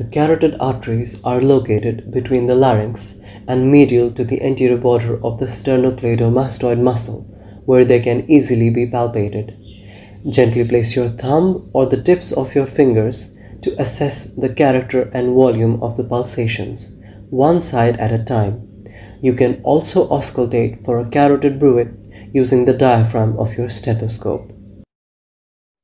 The carotid arteries are located between the larynx and medial to the anterior border of the sternocleidomastoid muscle, where they can easily be palpated. Gently place your thumb or the tips of your fingers to assess the character and volume of the pulsations, one side at a time. You can also auscultate for a carotid bruit using the diaphragm of your stethoscope.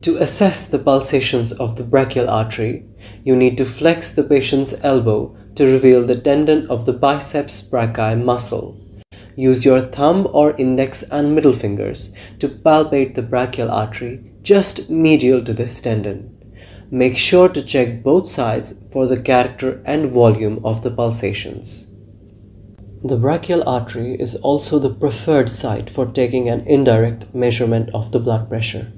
To assess the pulsations of the brachial artery, you need to flex the patient's elbow to reveal the tendon of the biceps brachii muscle. Use your thumb or index and middle fingers to palpate the brachial artery just medial to this tendon. Make sure to check both sides for the character and volume of the pulsations. The brachial artery is also the preferred site for taking an indirect measurement of the blood pressure.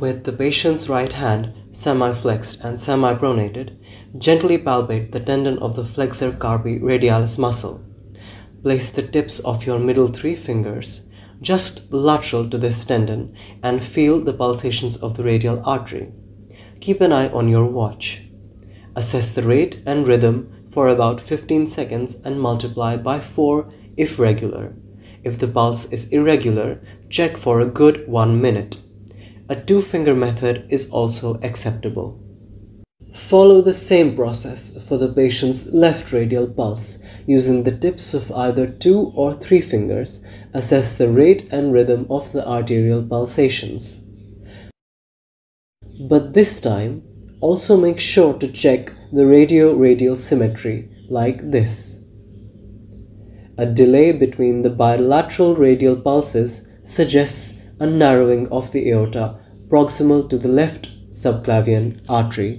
With the patient's right hand semi-flexed and semi-pronated, gently palpate the tendon of the flexor carpi radialis muscle. Place the tips of your middle three fingers just lateral to this tendon and feel the pulsations of the radial artery. Keep an eye on your watch. Assess the rate and rhythm for about 15 seconds and multiply by 4 if regular. If the pulse is irregular, check for a good 1 minute. A two-finger method is also acceptable. Follow the same process for the patient's left radial pulse using the tips of either 2 or 3 fingers. Assess the rate and rhythm of the arterial pulsations. But this time, also make sure to check the radio-radial symmetry like this. A delay between the bilateral radial pulses suggests a narrowing of the aorta proximal to the left subclavian artery.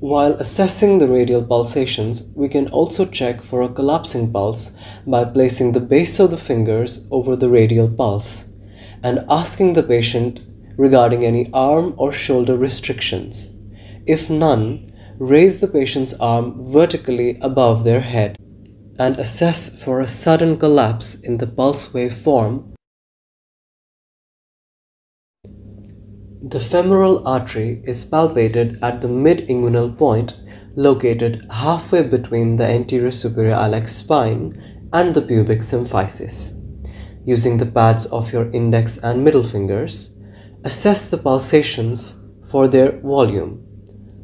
While assessing the radial pulsations, we can also check for a collapsing pulse by placing the base of the fingers over the radial pulse and asking the patient regarding any arm or shoulder restrictions. If none, raise the patient's arm vertically above their head and assess for a sudden collapse in the pulse waveform. The femoral artery is palpated at the mid-inguinal point located halfway between the anterior superior iliac spine and the pubic symphysis. Using the pads of your index and middle fingers, assess the pulsations for their volume.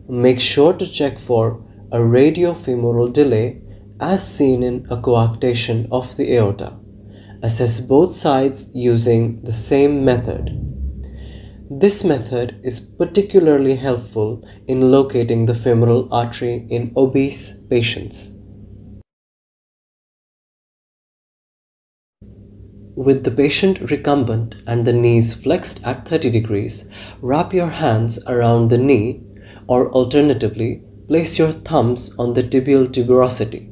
Make sure to check for a radiofemoral delay as seen in a coarctation of the aorta. Assess both sides using the same method. This method is particularly helpful in locating the femoral artery in obese patients. With the patient recumbent and the knees flexed at 30 degrees, wrap your hands around the knee or alternatively, place your thumbs on the tibial tuberosity.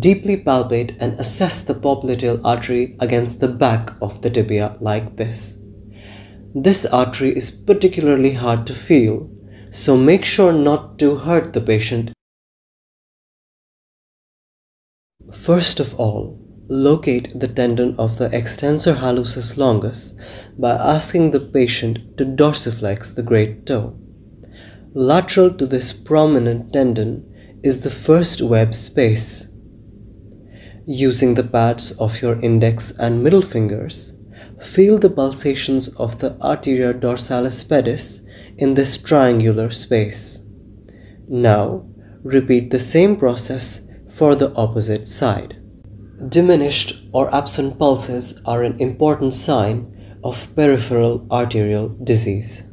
Deeply palpate and assess the popliteal artery against the back of the tibia like this. This artery is particularly hard to feel, so make sure not to hurt the patient. First of all, locate the tendon of the extensor hallucis longus by asking the patient to dorsiflex the great toe. Lateral to this prominent tendon is the first web space. Using the pads of your index and middle fingers, feel the pulsations of the arteria dorsalis pedis in this triangular space. Now, repeat the same process for the opposite side. Diminished or absent pulses are an important sign of peripheral arterial disease.